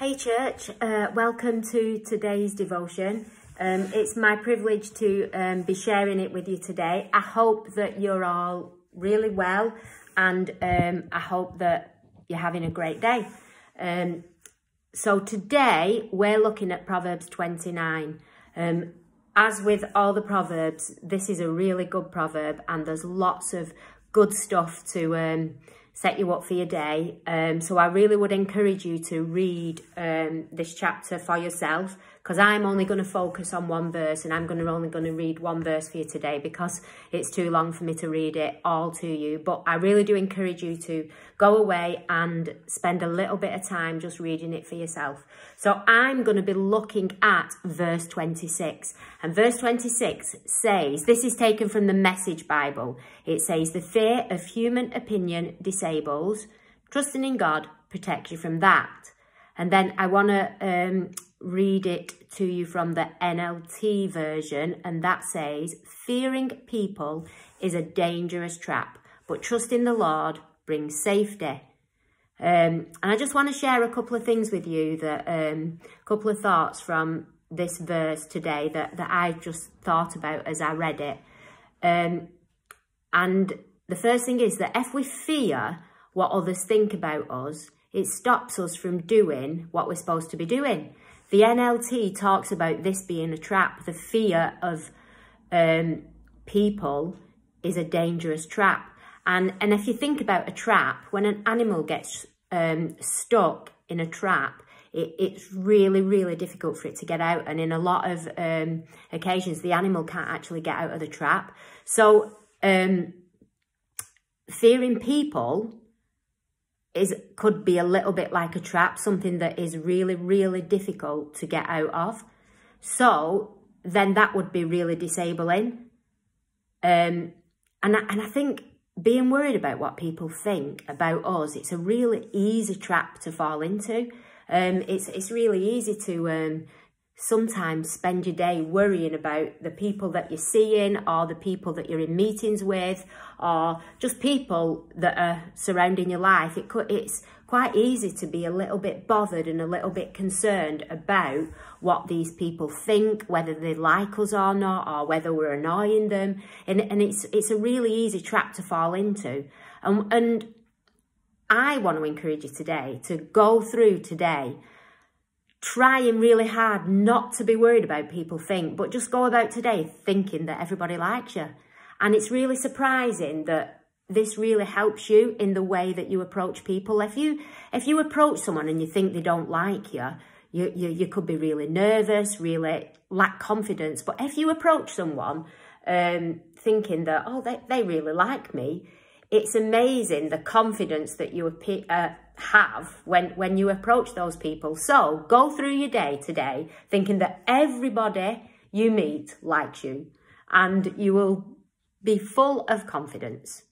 Hey church, welcome to today's devotion. It's my privilege to be sharing it with you today. I hope that you're all really well and I hope that you're having a great day. So today we're looking at Proverbs 29. As with all the Proverbs, this is a really good proverb and there's lots of good stuff to set you up for your day. So I really would encourage you to read this chapter for yourself, because I'm only going to focus on one verse and I'm only going to read one verse for you today because it's too long for me to read it all to you. But I really do encourage you to go away and spend a little bit of time just reading it for yourself. So I'm going to be looking at verse 26. And verse 26 says, this is taken from the Message Bible. It says, the fear of human opinion disables, trusting in God protects you from that. And then I want to read it to you from the NLT version, and that says, fearing people is a dangerous trap, but trusting the Lord brings safety. And I just want to share a couple of things with you, that a couple of thoughts from this verse today that I just thought about as I read it. And the first thing is that if we fear what others think about us, it stops us from doing what we're supposed to be doing. The NLT talks about this being a trap. The fear of people is a dangerous trap. And if you think about a trap, when an animal gets stuck in a trap, it's really, really difficult for it to get out. And in a lot of occasions, the animal can't actually get out of the trap. So fearing people could be a little bit like a trap, something that is really, really difficult to get out of. So then that would be really disabling. And I think being worried about what people think about us, it's a really easy trap to fall into. It's really easy to sometimes spend your day worrying about the people that you're seeing, or the people that you're in meetings with, or just people that are surrounding your life. It's quite easy to be a little bit bothered and a little bit concerned about what these people think, whether they like us or not, or whether we're annoying them. And it's a really easy trap to fall into. And I want to encourage you today to go through today trying really hard not to be worried about people think, but just go about today thinking that everybody likes you. And it's really surprising that this really helps you in the way that you approach people. If you approach someone and you think they don't like you, you could be really nervous, really lack confidence. But if you approach someone thinking that, oh, they really like me, it's amazing the confidence that you have when you approach those people. So go through your day today thinking that everybody you meet likes you, and you will be full of confidence.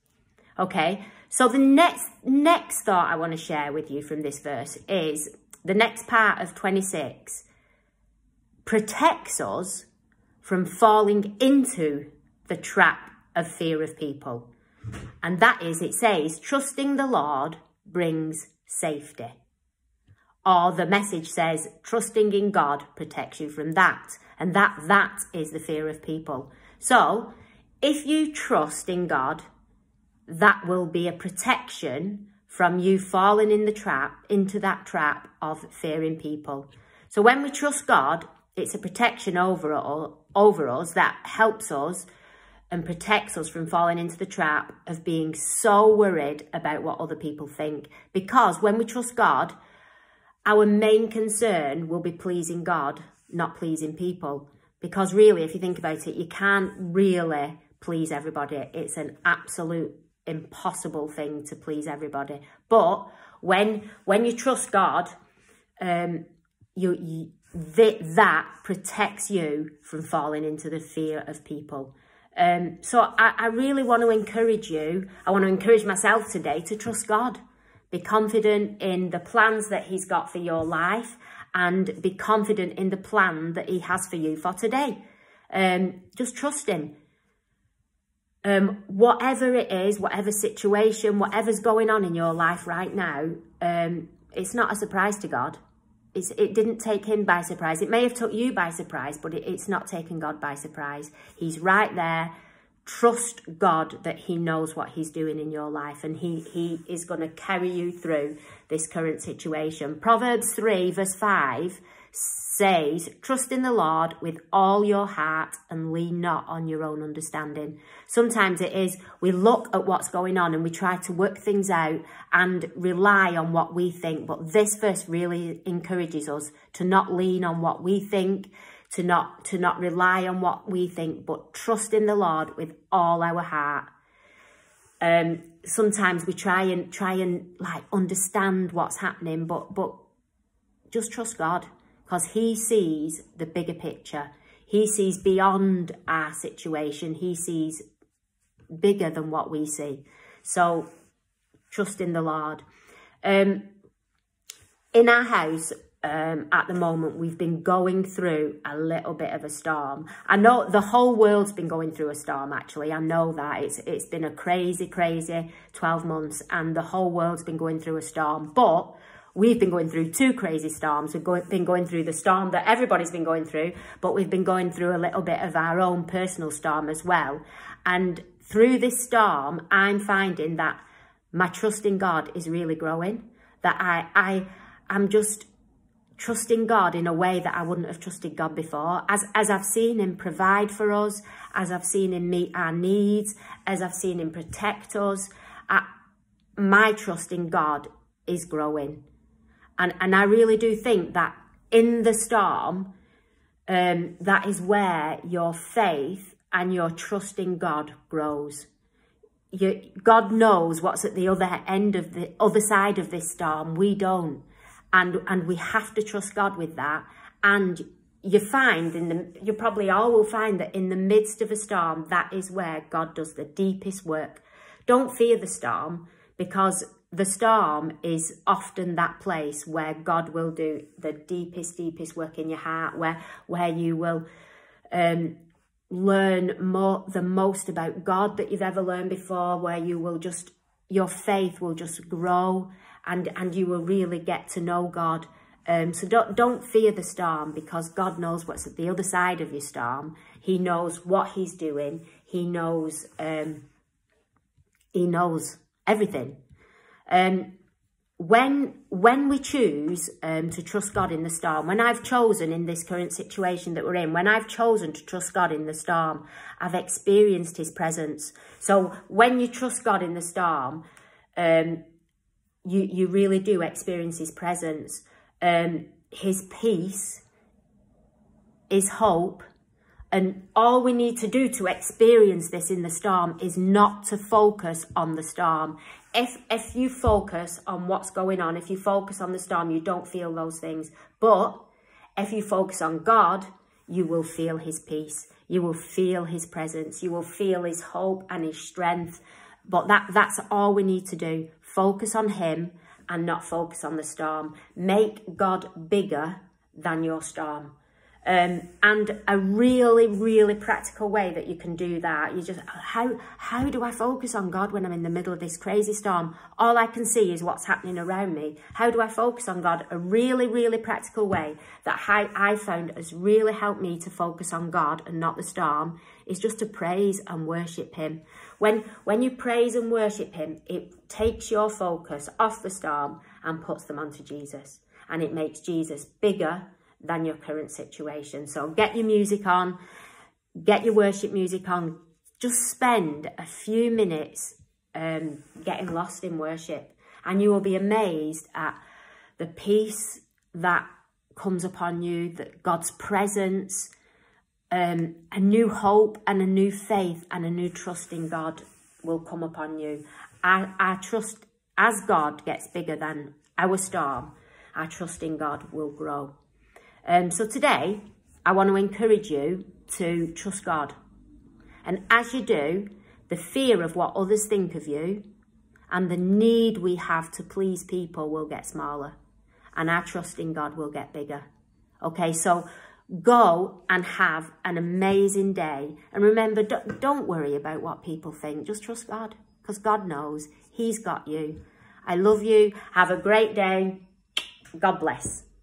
Okay, so the next thought I want to share with you from this verse is the next part of 26 protects us from falling into the trap of fear of people. And that is, it says, trusting the Lord brings safety. Or the Message says, trusting in God protects you from that. And that is the fear of people. So if you trust in God, that will be a protection from you falling in the trap, into that trap of fearing people. So when we trust God, it's a protection over us that helps us and protects us from falling into the trap of being so worried about what other people think. Because when we trust God, our main concern will be pleasing God, not pleasing people. Because really, if you think about it, you can't really please everybody. It's an absolute impossible thing to please everybody. But when you trust God, that protects you from falling into the fear of people. So I really want to encourage you. I want to encourage myself today to trust God. Be confident in the plans that he's got for your life, and be confident in the plan that he has for you for today. Just trust him. Whatever it is, whatever situation, whatever's going on in your life right now, it's not a surprise to God. It didn't take him by surprise. It may have took you by surprise, but it's not taken God by surprise. He's right there. Trust God that he knows what he's doing in your life, and he is going to carry you through this current situation. Proverbs 3 verse 5 says, trust in the Lord with all your heart and lean not on your own understanding. Sometimes it is we look at what's going on and we try to work things out and rely on what we think. But this verse really encourages us to not lean on what we think, to not rely on what we think, but trust in the Lord with all our heart. Sometimes we try and like understand what's happening, but just trust God, because he sees the bigger picture. He sees beyond our situation. He sees bigger than what we see. So trust in the Lord. In our house, at the moment, we've been going through a little bit of a storm. I know the whole world's been going through a storm, actually. I know that. It's been a crazy, crazy 12 months, and the whole world's been going through a storm. But we've been going through two crazy storms. We've been going through the storm that everybody's been going through, but we've been going through a little bit of our own personal storm as well. And through this storm, I'm finding that my trust in God is really growing, that I'm just trusting God in a way that I wouldn't have trusted God before. As I've seen him provide for us, as I've seen him meet our needs, as I've seen him protect us, my trust in God is growing. And I really do think that in the storm, that is where your faith and your trust in God grows. God knows what's at the other end of the other side of this storm. We don't. And we have to trust God with that. And you find you probably all will find that in the midst of a storm, that is where God does the deepest work. Don't fear the storm, because the storm is often that place where God will do the deepest, deepest work in your heart, where you will learn the most about God that you've ever learned before, where you will just, your faith will just grow. And you will really get to know God. So don't fear the storm, because God knows what's at the other side of your storm. He knows what he's doing. He knows everything. When we choose to trust God in the storm, when I've chosen in this current situation that we're in, when I've chosen to trust God in the storm, I've experienced his presence. So when you trust God in the storm, you really do experience his presence, his peace, his hope. And all we need to do to experience this in the storm is not to focus on the storm. If you focus on what's going on, if you focus on the storm, you don't feel those things. But if you focus on God, you will feel his peace. You will feel his presence. You will feel his hope and his strength. But that's all we need to do. Focus on him and not focus on the storm. Make God bigger than your storm. And a really, really practical way that you can do that, you just, how do I focus on God when I'm in the middle of this crazy storm? All I can see is what's happening around me. How do I focus on God? A really, really practical way that I found has really helped me to focus on God and not the storm is just to praise and worship him. When you praise and worship him, it takes your focus off the storm and puts them onto Jesus. And it makes Jesus bigger than your current situation. So get your music on, get your worship music on, just spend a few minutes getting lost in worship, and you will be amazed at the peace that comes upon you, that God's presence, a new hope and a new faith and a new trust in God will come upon you. Our trust as God gets bigger than our storm, our trust in God will grow. So today, I want to encourage you to trust God. And as you do, the fear of what others think of you and the need we have to please people will get smaller, and our trust in God will get bigger. Okay, so go and have an amazing day. And remember, don't worry about what people think. Just trust God, because God knows. He's got you. I love you. Have a great day. God bless.